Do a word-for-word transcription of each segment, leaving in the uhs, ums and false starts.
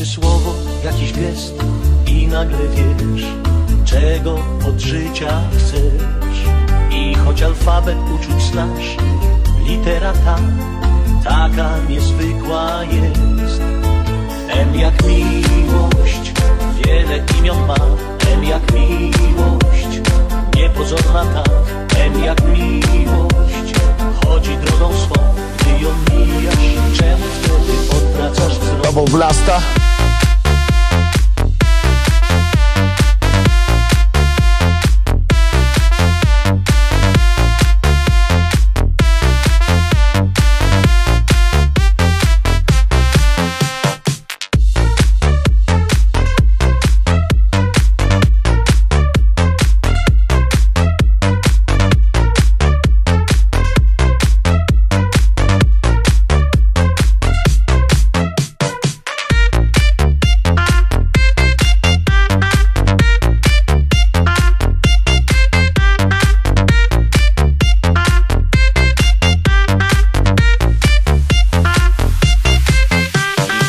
wystarczy słowo, jakiś gest i nagle wiesz, czego od życia chcesz. I choć alfabet uczuć znasz, litera ta, taka niezwykła jest. M jak miłość, wiele imion ma. M jak miłość, niepozorna tak. M jak miłość, chodzi drogą swą, ty ją mijasz. Czemu wtedy odwracasz wzrok? Nową Vlasta?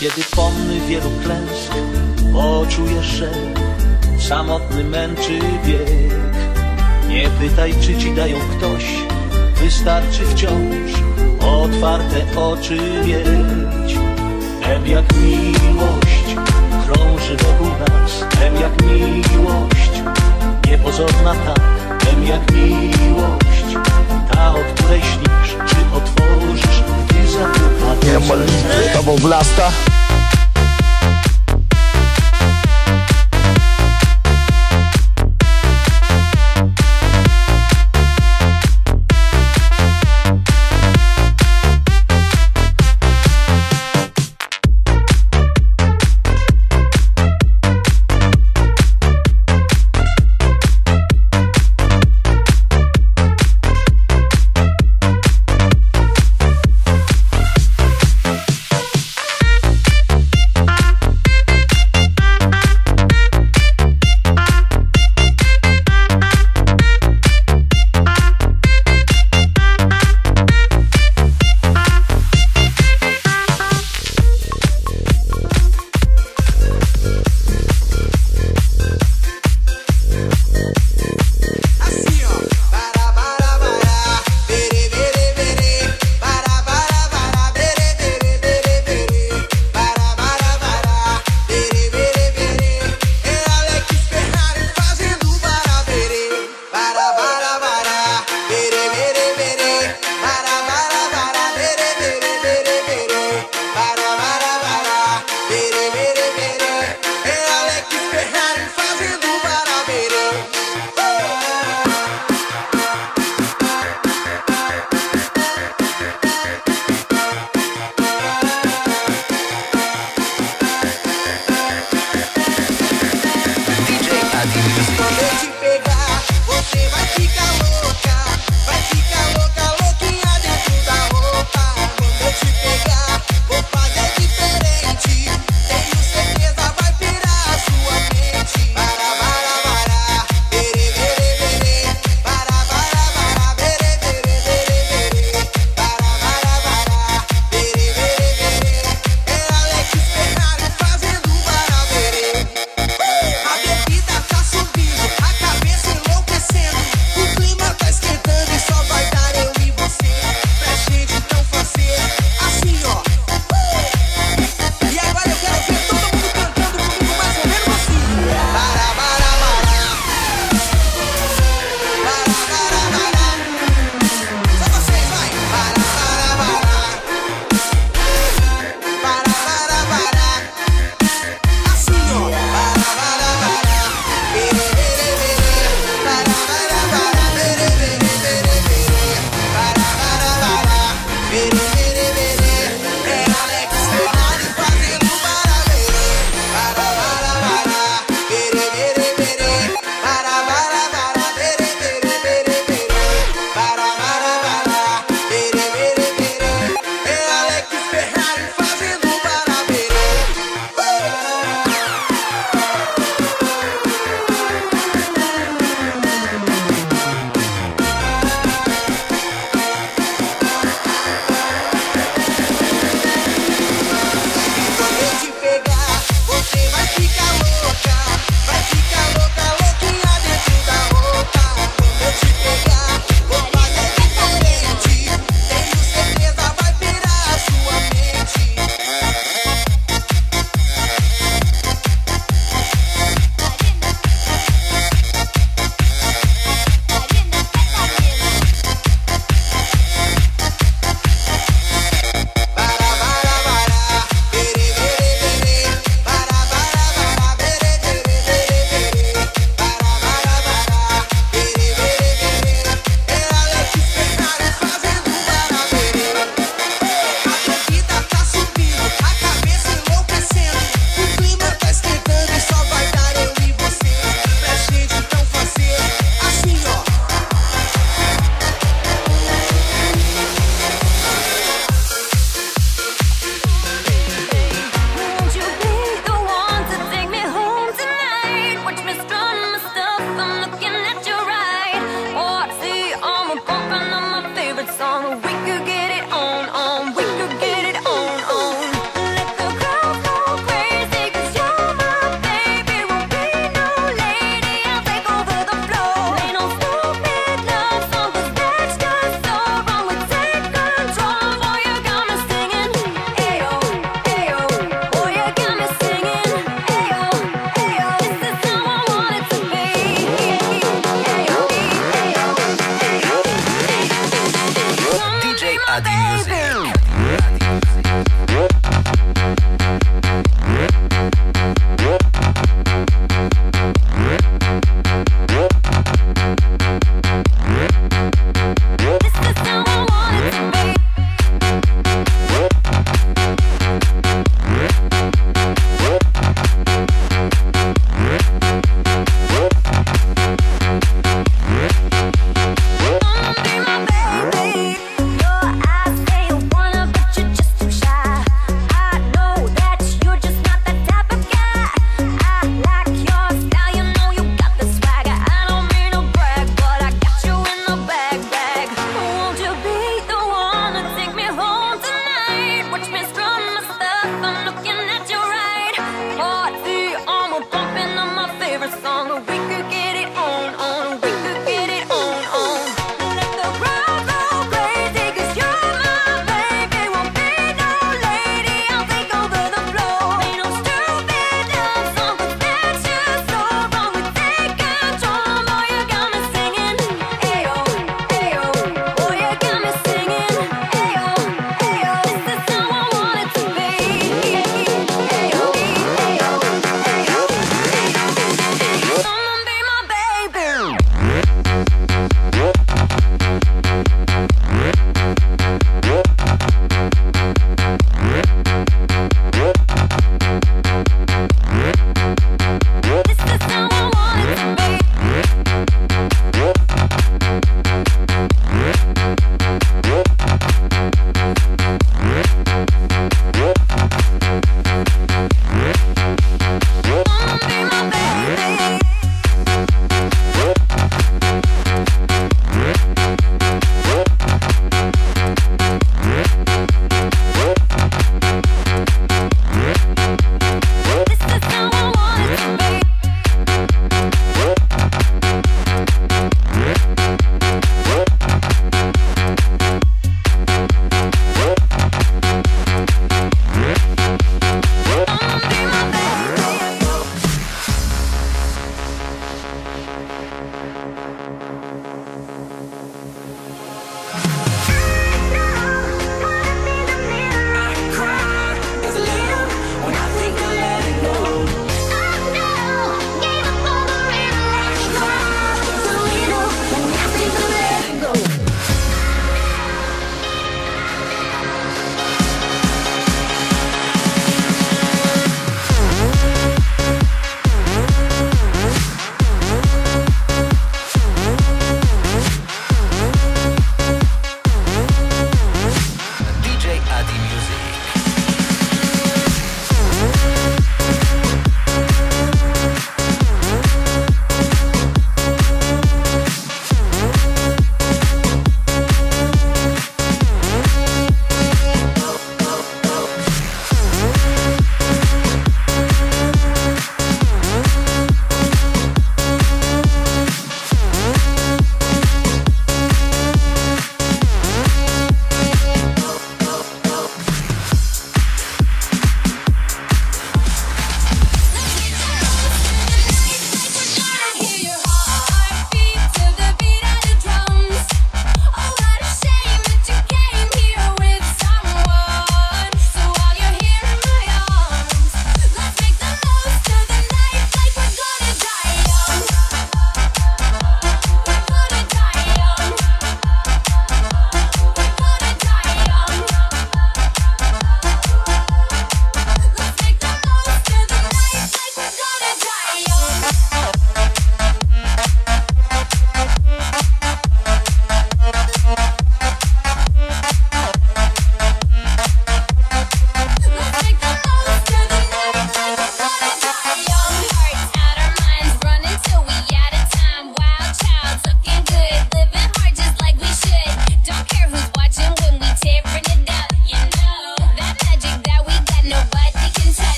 Kiedy pomny wielu klęsk, poczujesz, że samotny męczy bieg. Nie pytaj, czy ci dają ktoś, wystarczy wciąż otwarte oczy mieć. M jak miłość, krąży wokół nas. M jak miłość, niepozorna tak. M jak miłość, ta, o której śnisz, czy otworzysz, gdy zapytasz. Nie ma liczby, to był Vlasta.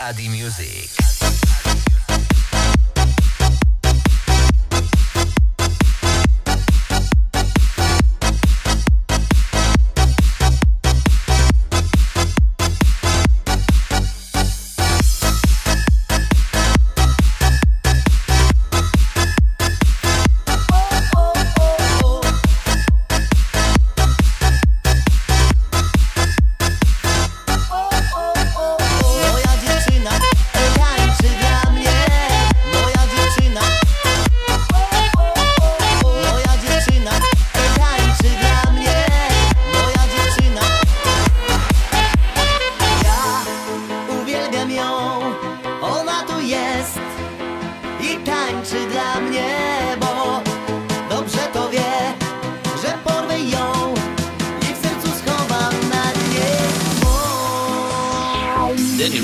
Adi Music.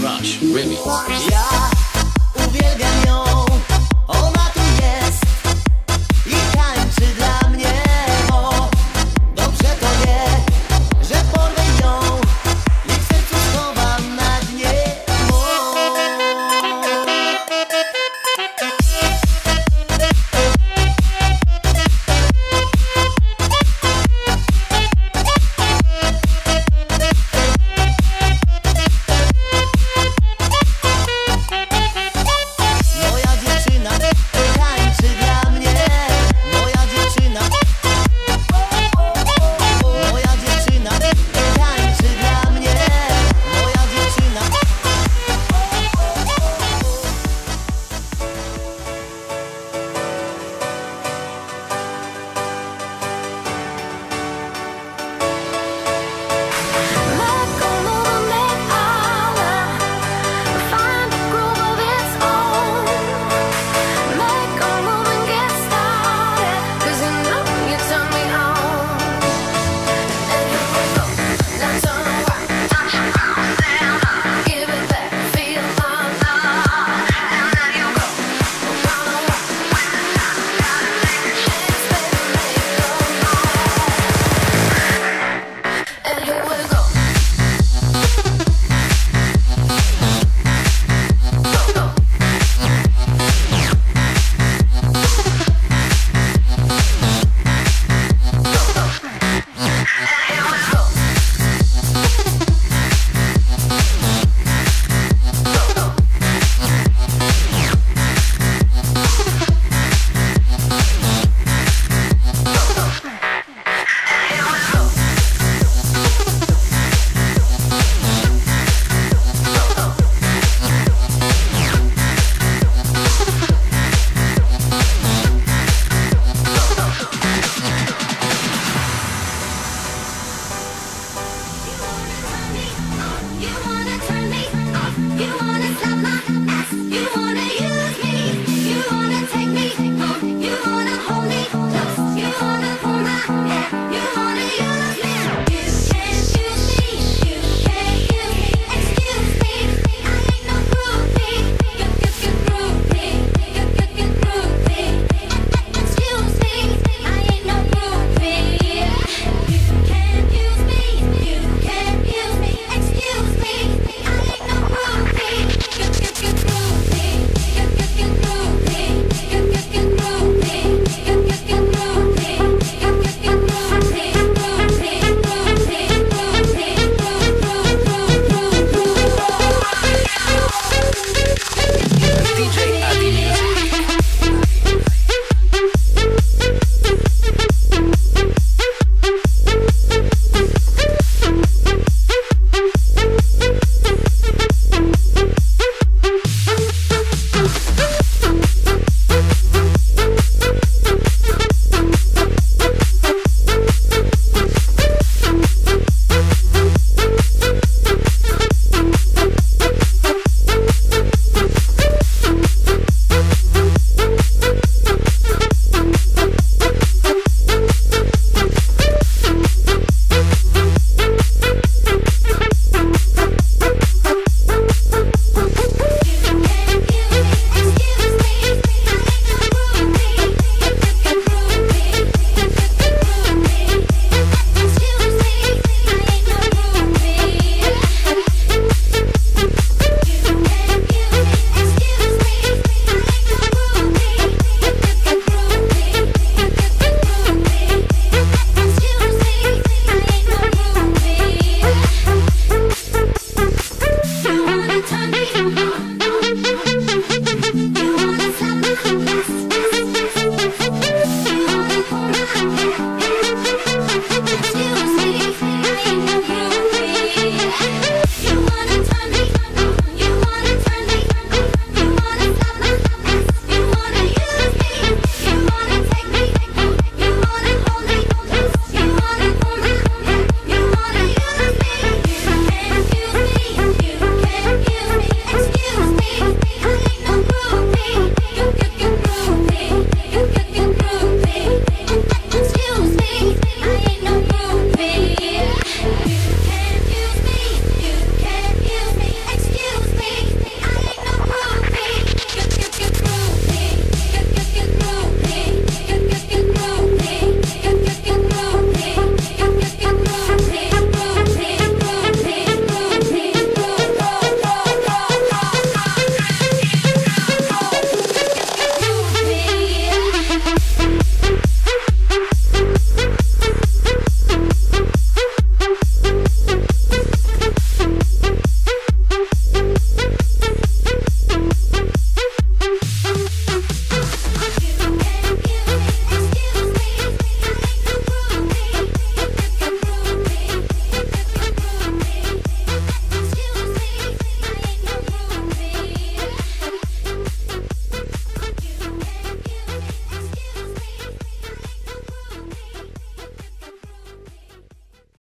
Rush, Remy. Yeah.